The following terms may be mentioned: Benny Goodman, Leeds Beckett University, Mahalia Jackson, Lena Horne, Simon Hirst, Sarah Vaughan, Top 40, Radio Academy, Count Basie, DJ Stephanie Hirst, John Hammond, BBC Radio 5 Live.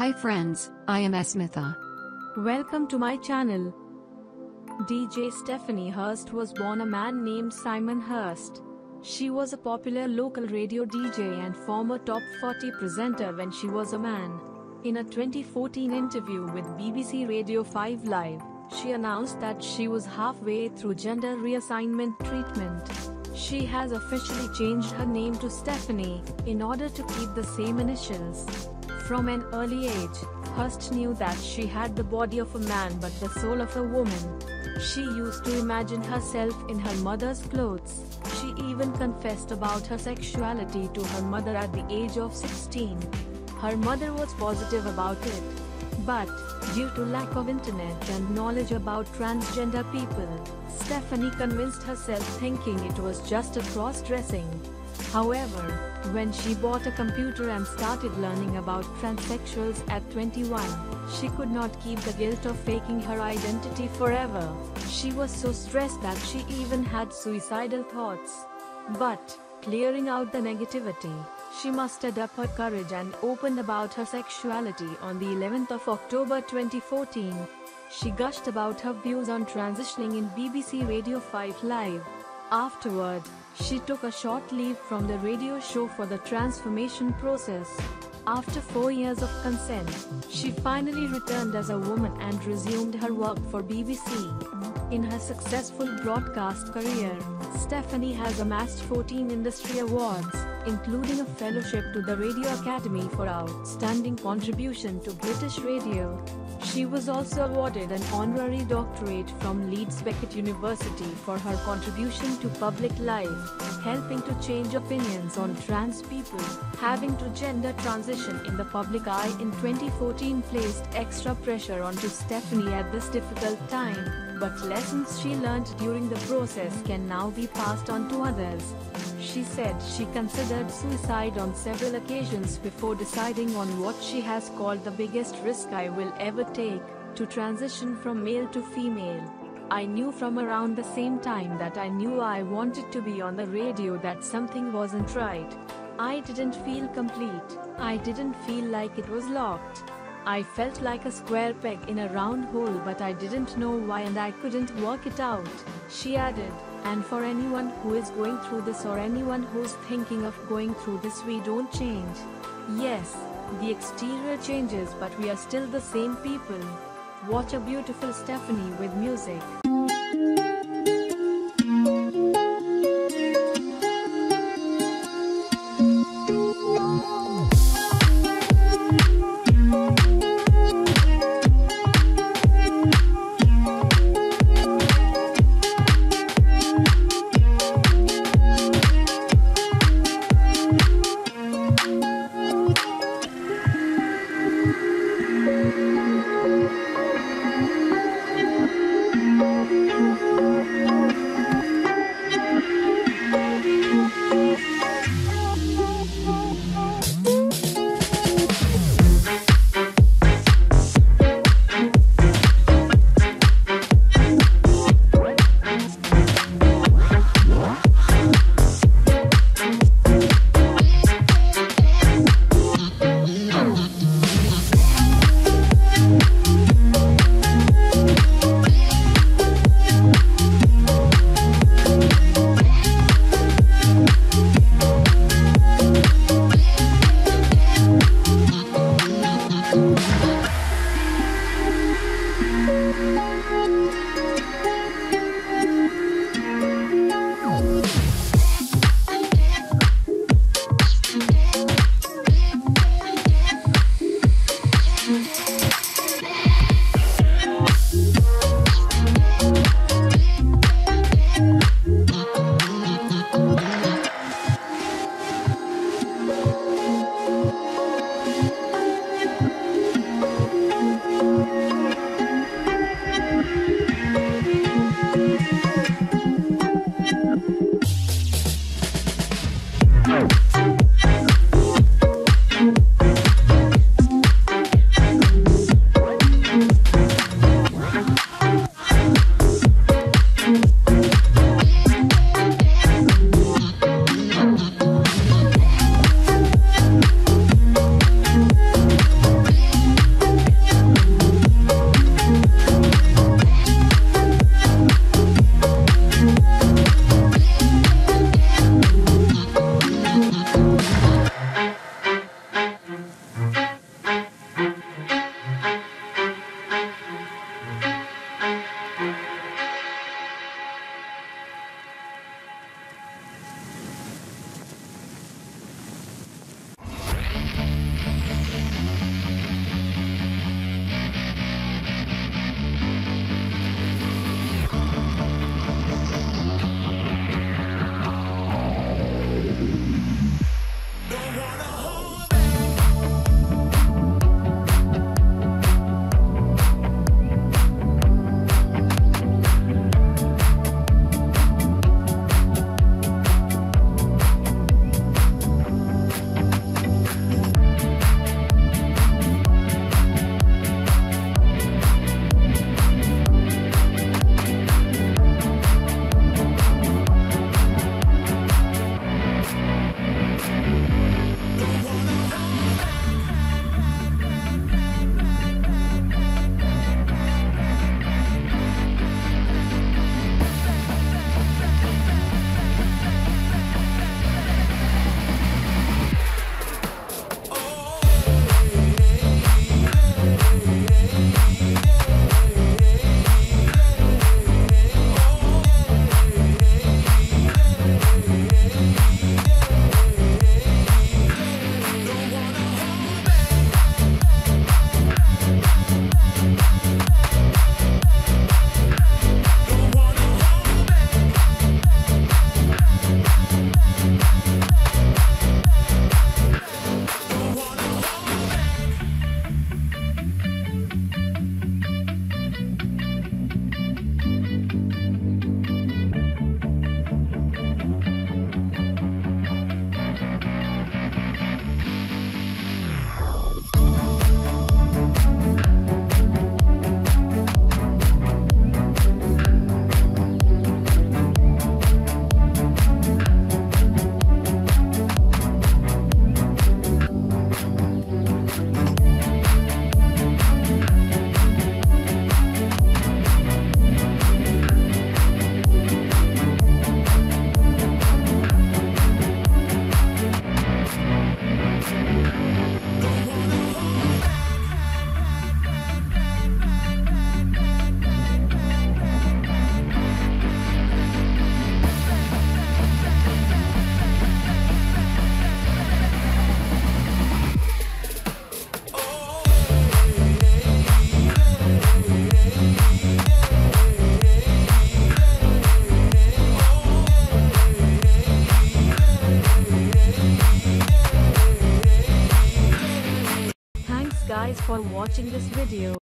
Hi friends, I am Asmitha. Welcome to my channel. DJ Stephanie Hirst was born a man named Simon Hirst. She was a popular local radio DJ and former Top 40 presenter when she was a man. In a 2014 interview with BBC Radio 5 Live, she announced that she was halfway through gender reassignment treatment. She has officially changed her name to Stephanie, in order to keep the same initials. From an early age, Hirst knew that she had the body of a man but the soul of a woman. She used to imagine herself in her mother's clothes. She even confessed about her sexuality to her mother at the age of 16. Her mother was positive about it. But, due to lack of internet and knowledge about transgender people, Stephanie convinced herself thinking it was just a cross-dressing. However, when she bought a computer and started learning about transsexuals at 21, she could not keep the guilt of faking her identity forever. She was so stressed that she even had suicidal thoughts. But, clearing out the negativity, she mustered up her courage and opened about her sexuality on the 11th of October 2014. She gushed about her views on transitioning in BBC Radio 5 Live. Afterward, she took a short leave from the radio show for the transformation process. After 4 years of consent, she finally returned as a woman and resumed her work for BBC. In her successful broadcast career, Stephanie has amassed 14 industry awards, including a fellowship to the Radio Academy for outstanding contribution to British radio. She was also awarded an honorary doctorate from Leeds Beckett University for her contribution to public life, helping to change opinions on trans people. Having to gender transition in the public eye in 2014 placed extra pressure onto Stephanie at this difficult time, but lessons she learned during the process can now be passed on to others. She said she considered suicide on several occasions before deciding on what she has called the biggest risk I will ever take, to transition from male to female. I knew from around the same time that I knew I wanted to be on the radio that something wasn't right. I didn't feel complete. I didn't feel like it was locked. I felt like a square peg in a round hole, but I didn't know why and I couldn't work it out, she added. And for anyone who is going through this or anyone who's thinking of going through this, we don't change. Yes, the exterior changes but we are still the same people. Watch a beautiful Stephanie with music. guys for watching this video.